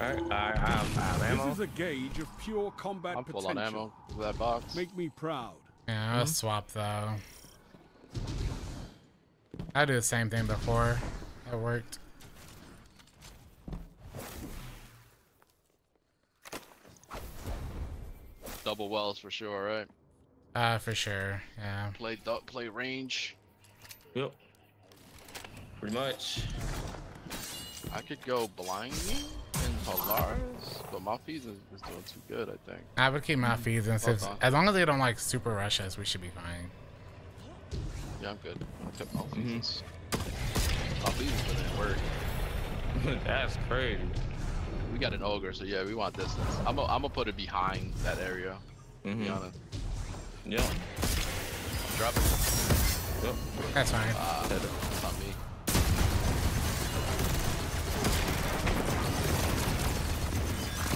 Alright, I'm ammo. This is a gauge of pure combat potential. I'm full on ammo for that box. Make me proud. Yeah, I'll swap though. I did the same thing before. It worked. Double wells for sure, right? For sure, yeah. Play range. Yep. Pretty much. I could go blinding and Polaris, but Malfeasance is doing too good, I think. I would keep Malfeasance. As long as they don't like super rush us, we should be fine. Yeah, I'm good. I kept Malfeasance. Malfeasance didn't work. That's crazy. We got an ogre, so yeah, we want distance. I'm gonna put it behind that area, to be honest. Yeah. Drop it. Yep. That's fine. That's not me.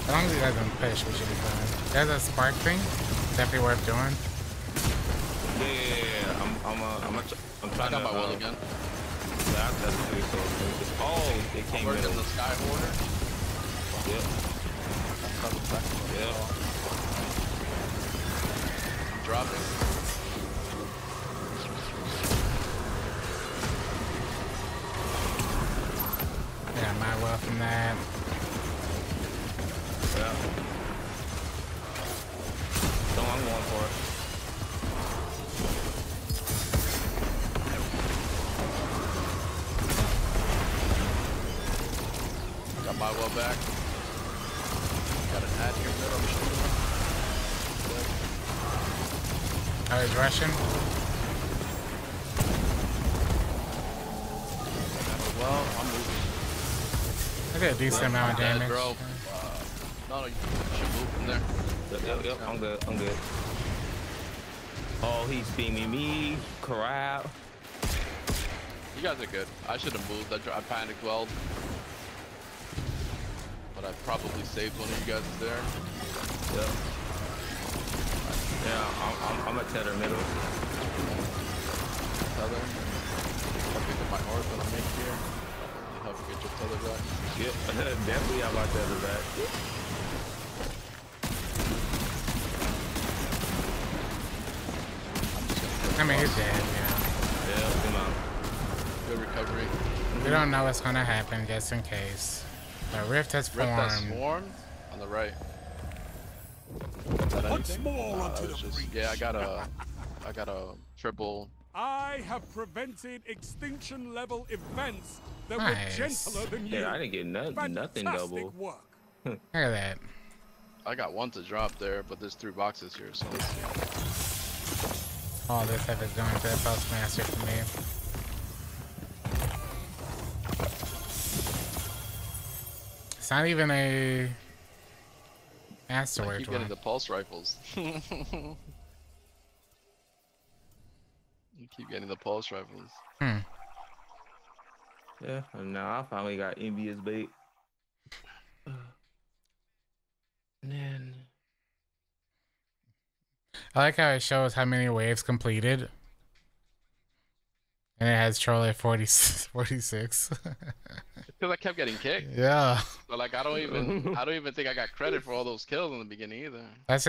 As long as you guys don't push, we should be fine. There's a spark thing. Definitely worth doing. Yeah. I'm trying to. I got my well again. Yeah, that's too so. Oh, it came in. Working the sky border. Yep. That's yeah. Drop it. Yeah, my well from that. Yeah. So I'm going for it. Got my well back. Got an ad here that I'm shooting. I was rushing. Well, I'm moving. I did a decent amount of damage. Bro. No, you should move from there. Yep, I'm good. Oh, he's beaming me. Crap. You guys are good. I should have moved. I panicked well. But I probably saved one of you guys there. Yep. Yeah, I'm a tether middle. Tether. I'll pick up my orb that I make here. Help get Yep, definitely I like that or that. I mean, he's dead now. Yeah, come on. Good recovery. We don't know what's gonna happen, just in case. But Rift has formed. Rift has formed on the right. What's more onto the breach? Yeah, I got a triple. I have prevented extinction level events that were gentler than you. Yeah, I didn't get nothing double. Work. Look at that. I got one to drop there, but there's three boxes here, so let's see. All this stuff is going to the postmaster for me. It's not even a masterwork. I keep getting the pulse rifles. You keep getting the pulse rifles. Hmm. Yeah, and now I finally got Envious Bait. Man. I like how it shows how many waves completed. And it has troll at 46. Because I kept getting kicked. Yeah. But like I don't even think I got credit for all those kills in the beginning either. That's